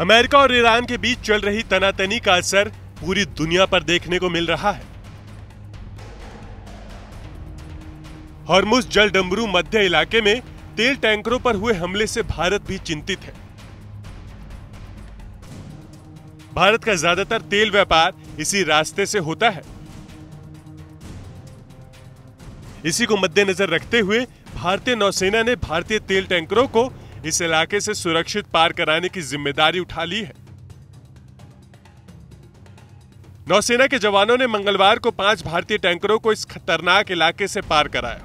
America और Iran के बीच चल रही तनातनी का असर पूरी दुनिया पर देखने को मिल रहा है। हॉर्मुज जलडमरूमध्य इलाके में तेल टैंकरों पर हुए हमले से भारत भी चिंतित है। भारत का ज्यादातर तेल व्यापार इसी रास्ते से होता है। इसी को मद्देनजर रखते हुए भारतीय नौसेना ने भारतीय तेल टैंकरों को इस इलाके से सुरक्षित पार कराने की जिम्मेदारी उठा ली है। नौसेना के जवानों ने मंगलवार को 5 भारतीय टैंकरों को इस खतरनाक इलाके से पार कराया।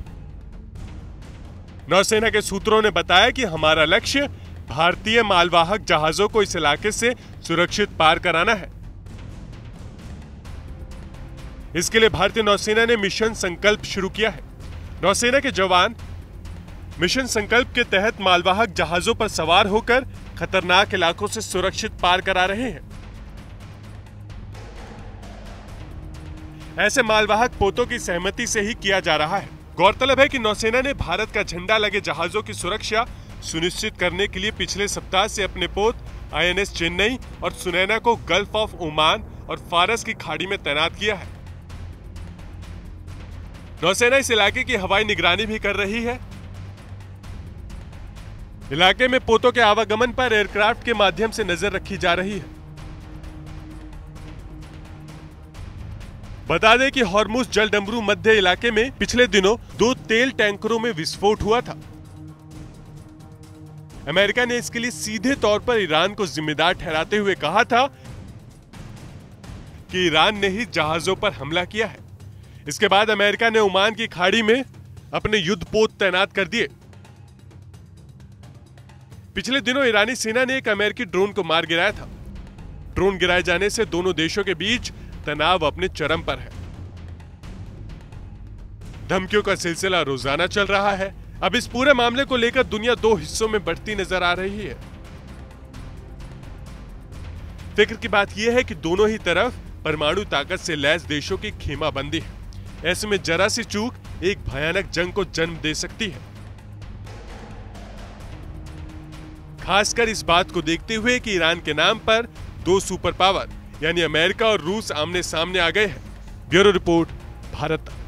नौसेना के सूत्रों ने बताया कि हमारा लक्ष्य भारतीय मालवाहक जहाजों को इस इलाके से सुरक्षित पार कराना है। इसके लिए भारतीय नौसेना ने मिशन संकल्प शुरू किया है। नौसेना के जवान मिशन संकल्प के तहत मालवाहक जहाजों पर सवार होकर खतरनाक इलाकों से सुरक्षित पार करा रहे हैं। ऐसे मालवाहक पोतों की सहमति से ही किया जा रहा है। गौरतलब है कि नौसेना ने भारत का झंडा लगे जहाजों की सुरक्षा सुनिश्चित करने के लिए पिछले सप्ताह से अपने पोत INS चेन्नई और सुनैना को गल्फ ऑफ ओमान और फारस की खाड़ी में तैनात किया है। नौसेना इस इलाके की हवाई निगरानी भी कर रही है। इलाके में पोतों के आवागमन पर एयरक्राफ्ट के माध्यम से नजर रखी जा रही है। बता दें कि हॉर्मुज जलडमरूमध्य इलाके में पिछले दिनों 2 तेल टैंकरों में विस्फोट हुआ था। अमेरिका ने इसके लिए सीधे तौर पर ईरान को जिम्मेदार ठहराते हुए कहा था कि ईरान ने ही जहाजों पर हमला किया है। इसके बाद अमेरिका ने ओमान की खाड़ी में अपने युद्धपोत तैनात कर दिए। पिछले दिनों ईरानी सेना ने एक अमेरिकी ड्रोन को मार गिराया था। ड्रोन गिराए जाने से दोनों देशों के बीच तनाव अपने चरम पर है। धमकियों का सिलसिला रोजाना चल रहा है। अब इस पूरे मामले को लेकर दुनिया 2 हिस्सों में बढ़ती नजर आ रही है। फिक्र की बात यह है कि दोनों ही तरफ परमाणु ताकत से लैस देशों की खेमाबंदी है। ऐसे में जरा सी चूक एक भयानक जंग को जन्म दे सकती है। खासकर इस बात को देखते हुए कि ईरान के नाम पर 2 सुपर पावर यानी अमेरिका और रूस आमने सामने आ गए हैं। Bureau report, Bharat.